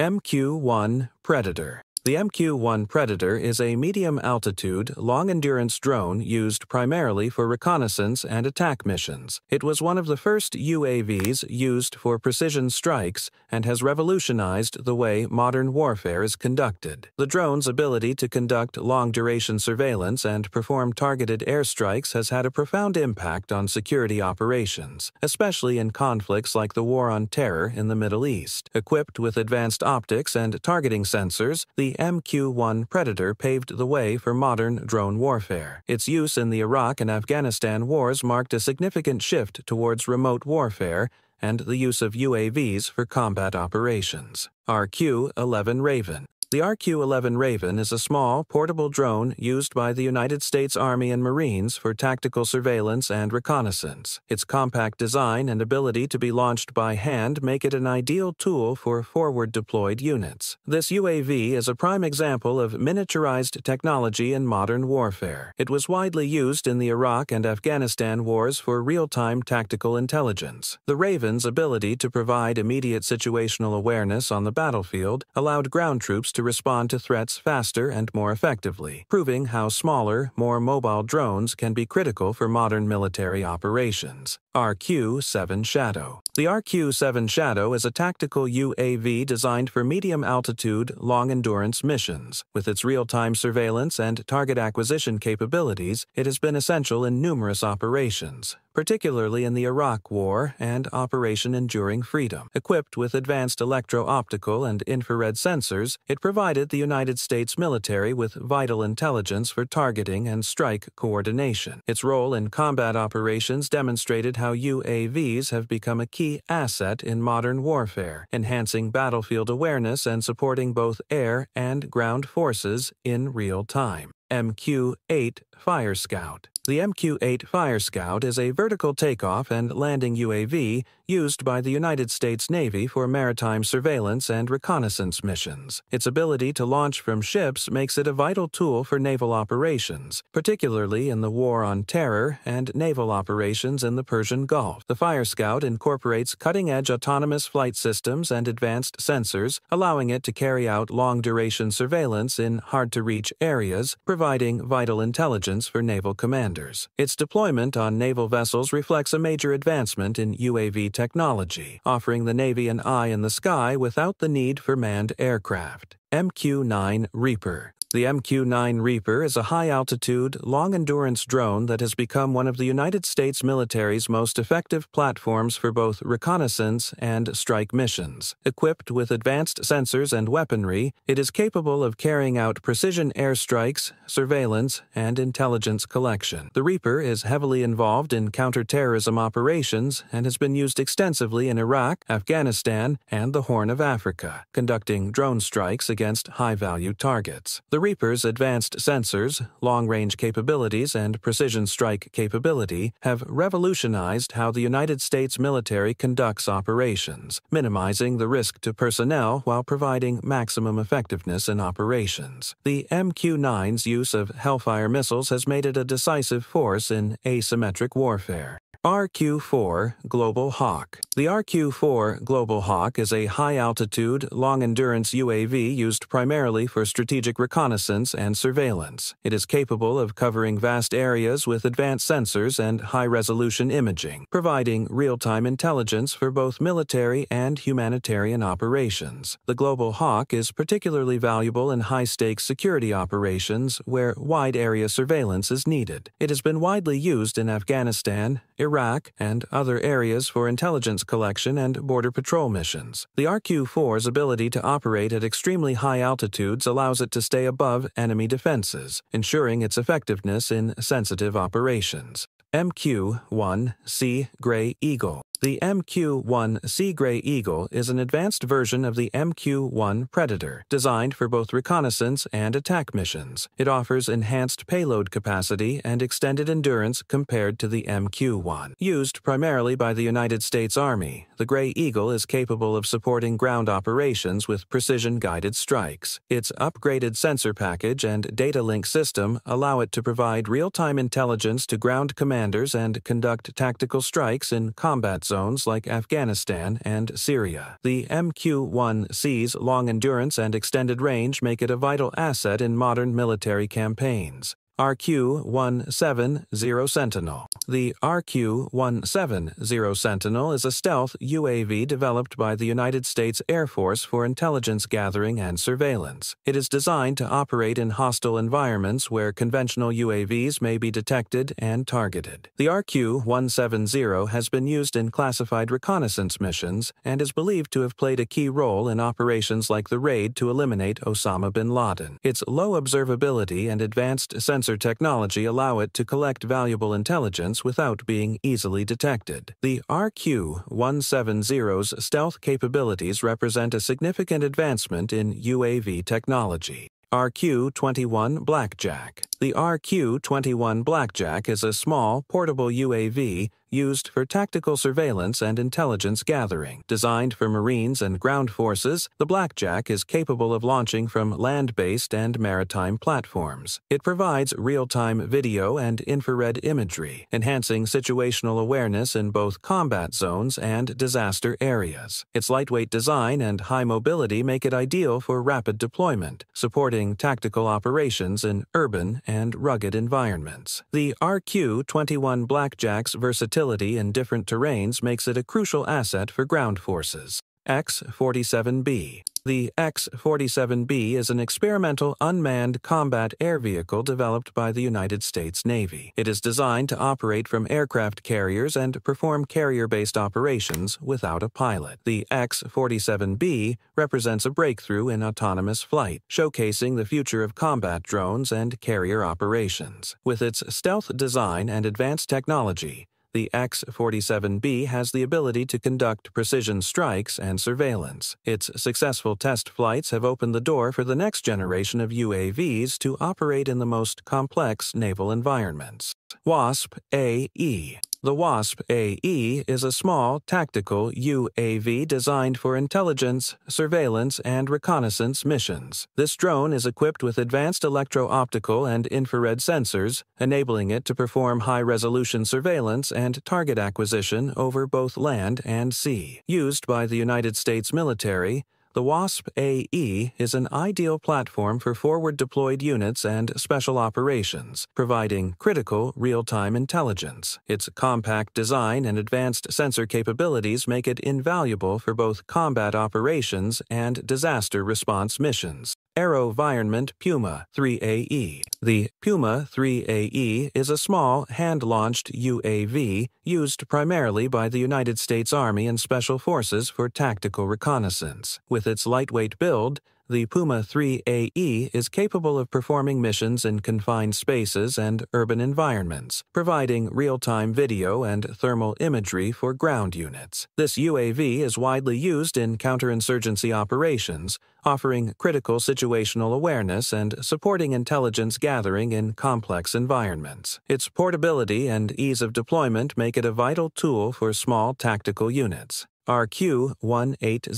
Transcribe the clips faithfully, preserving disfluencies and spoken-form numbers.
M Q one Predator. The M Q one Predator is a medium-altitude, long-endurance drone used primarily for reconnaissance and attack missions. It was one of the first U A Vs used for precision strikes and has revolutionized the way modern warfare is conducted. The drone's ability to conduct long-duration surveillance and perform targeted airstrikes has had a profound impact on security operations, especially in conflicts like the War on Terror in the Middle East. Equipped with advanced optics and targeting sensors, the M Q one Predator paved the way for modern drone warfare. Its use in the Iraq and Afghanistan wars marked a significant shift towards remote warfare and the use of U A Vs for combat operations. R Q eleven Raven. The R Q eleven Raven is a small, portable drone used by the United States Army and Marines for tactical surveillance and reconnaissance. Its compact design and ability to be launched by hand make it an ideal tool for forward-deployed units. This U A V is a prime example of miniaturized technology in modern warfare. It was widely used in the Iraq and Afghanistan wars for real-time tactical intelligence. The Raven's ability to provide immediate situational awareness on the battlefield allowed ground troops to to respond to threats faster and more effectively, proving how smaller, more mobile drones can be critical for modern military operations. R Q seven Shadow. The R Q seven Shadow is a tactical U A V designed for medium-altitude, long-endurance missions. With its real-time surveillance and target acquisition capabilities, it has been essential in numerous operations, particularly in the Iraq War and Operation Enduring Freedom. Equipped with advanced electro-optical and infrared sensors, it provided the United States military with vital intelligence for targeting and strike coordination. Its role in combat operations demonstrated how U A Vs have become a key asset in modern warfare, enhancing battlefield awareness and supporting both air and ground forces in real time. M Q eight Fire Scout. The M Q eight Fire Scout is a vertical takeoff and landing U A V used by the United States Navy for maritime surveillance and reconnaissance missions. Its ability to launch from ships makes it a vital tool for naval operations, particularly in the War on Terror and naval operations in the Persian Gulf. The Fire Scout incorporates cutting-edge autonomous flight systems and advanced sensors, allowing it to carry out long-duration surveillance in hard-to-reach areas, providing vital intelligence for naval commanders. Its deployment on naval vessels reflects a major advancement in U A V technology, offering the Navy an eye in the sky without the need for manned aircraft. M Q nine Reaper. The M Q nine Reaper is a high-altitude, long-endurance drone that has become one of the United States military's most effective platforms for both reconnaissance and strike missions. Equipped with advanced sensors and weaponry, it is capable of carrying out precision airstrikes, surveillance, and intelligence collection. The Reaper is heavily involved in counterterrorism operations and has been used extensively in Iraq, Afghanistan, and the Horn of Africa, conducting drone strikes against high-value targets. The The Reaper's advanced sensors, long-range capabilities, and precision strike capability have revolutionized how the United States military conducts operations, minimizing the risk to personnel while providing maximum effectiveness in operations. The M Q nine's use of Hellfire missiles has made it a decisive force in asymmetric warfare. R Q four Global Hawk. The R Q four Global Hawk is a high-altitude, long-endurance U A V used primarily for strategic reconnaissance and surveillance. It is capable of covering vast areas with advanced sensors and high-resolution imaging, providing real-time intelligence for both military and humanitarian operations. The Global Hawk is particularly valuable in high-stakes security operations where wide-area surveillance is needed. It has been widely used in Afghanistan, Iraq, and other areas for intelligence collection and border patrol missions. The R Q four's ability to operate at extremely high altitudes allows it to stay above enemy defenses, ensuring its effectiveness in sensitive operations. M Q one C Gray Eagle. The M Q one C Gray Eagle is an advanced version of the M Q one Predator, designed for both reconnaissance and attack missions. It offers enhanced payload capacity and extended endurance compared to the M Q one. Used primarily by the United States Army, the Gray Eagle is capable of supporting ground operations with precision-guided strikes. Its upgraded sensor package and data link system allow it to provide real-time intelligence to ground commanders and conduct tactical strikes in combat zones like Afghanistan and Syria. The M Q one C's long endurance and extended range make it a vital asset in modern military campaigns. R Q one seventy Sentinel. The R Q one seventy Sentinel is a stealth U A V developed by the United States Air Force for intelligence gathering and surveillance. It is designed to operate in hostile environments where conventional U A Vs may be detected and targeted. The R Q one seventy has been used in classified reconnaissance missions and is believed to have played a key role in operations like the raid to eliminate Osama bin Laden. Its low observability and advanced sensor technology allow it to collect valuable intelligence without being easily detected. The R Q one seventy's stealth capabilities represent a significant advancement in U A V technology. R Q twenty-one Blackjack. The R Q twenty-one Blackjack is a small, portable U A V used for tactical surveillance and intelligence gathering. Designed for Marines and ground forces, the Blackjack is capable of launching from land-based and maritime platforms. It provides real-time video and infrared imagery, enhancing situational awareness in both combat zones and disaster areas. Its lightweight design and high mobility make it ideal for rapid deployment, supporting tactical operations in urban and rugged environments. The R Q twenty-one Blackjack's versatility in different terrains makes it a crucial asset for ground forces. X forty-seven B. The X forty-seven B is an experimental unmanned combat air vehicle developed by the United States Navy. It is designed to operate from aircraft carriers and perform carrier-based operations without a pilot. The X forty-seven B represents a breakthrough in autonomous flight, showcasing the future of combat drones and carrier operations. With its stealth design and advanced technology, the X forty-seven B has the ability to conduct precision strikes and surveillance. Its successful test flights have opened the door for the next generation of U A Vs to operate in the most complex naval environments. Wasp A E. The Wasp A E is a small, tactical U A V designed for intelligence, surveillance, and reconnaissance missions. This drone is equipped with advanced electro-optical and infrared sensors, enabling it to perform high-resolution surveillance and target acquisition over both land and sea. Used by the United States military, the Wasp A E is an ideal platform for forward-deployed units and special operations, providing critical real-time intelligence. Its compact design and advanced sensor capabilities make it invaluable for both combat operations and disaster response missions. AeroVironment Puma three A E. The Puma three A E is a small, hand-launched U A V used primarily by the United States Army and Special Forces for tactical reconnaissance. With its lightweight build, the Puma three A E is capable of performing missions in confined spaces and urban environments, providing real-time video and thermal imagery for ground units. This U A V is widely used in counterinsurgency operations, offering critical situational awareness and supporting intelligence gathering in complex environments. Its portability and ease of deployment make it a vital tool for small tactical units. R Q one eighty.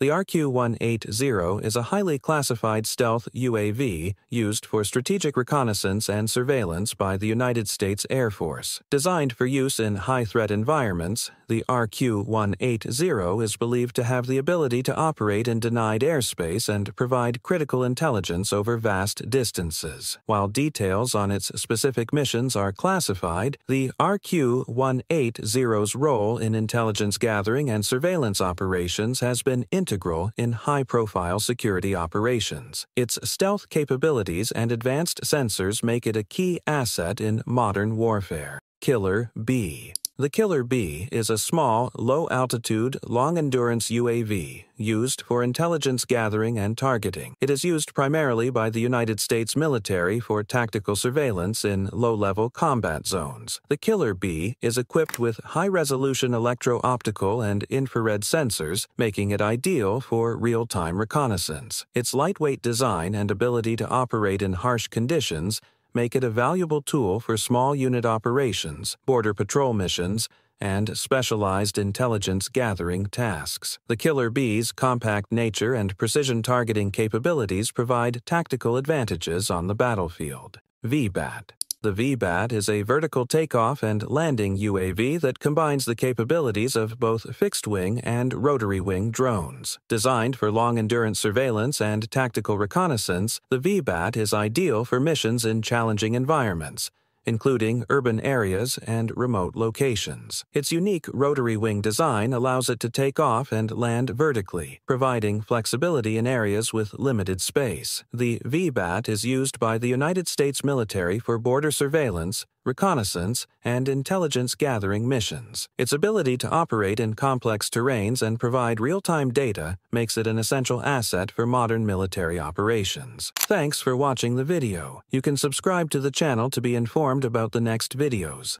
The R Q one eighty is a highly classified stealth U A V used for strategic reconnaissance and surveillance by the United States Air Force. Designed for use in high-threat environments, the R Q one eighty is believed to have the ability to operate in denied airspace and provide critical intelligence over vast distances. While details on its specific missions are classified, the R Q one eighty's role in intelligence gathering and surveillance operations has been integral in high-profile security operations. Its stealth capabilities and advanced sensors make it a key asset in modern warfare. Killer Bee. The Killer Bee is a small, low-altitude, long-endurance U A V used for intelligence gathering and targeting. It is used primarily by the United States military for tactical surveillance in low-level combat zones. The Killer Bee is equipped with high-resolution electro-optical and infrared sensors, making it ideal for real-time reconnaissance. Its lightweight design and ability to operate in harsh conditions make it a valuable tool for small unit operations, border patrol missions, and specialized intelligence gathering tasks. The Killer Bee's compact nature and precision targeting capabilities provide tactical advantages on the battlefield. V BAT. The V BAT is a vertical takeoff and landing U A V that combines the capabilities of both fixed-wing and rotary-wing drones. Designed for long-endurance surveillance and tactical reconnaissance, the V BAT is ideal for missions in challenging environments, including urban areas and remote locations. Its unique rotary wing design allows it to take off and land vertically, providing flexibility in areas with limited space. The V BAT is used by the United States military for border surveillance, reconnaissance, and intelligence gathering missions. Its ability to operate in complex terrains and provide real-time data makes it an essential asset for modern military operations. Thanks for watching the video. You can subscribe to the channel to be informed about the next videos.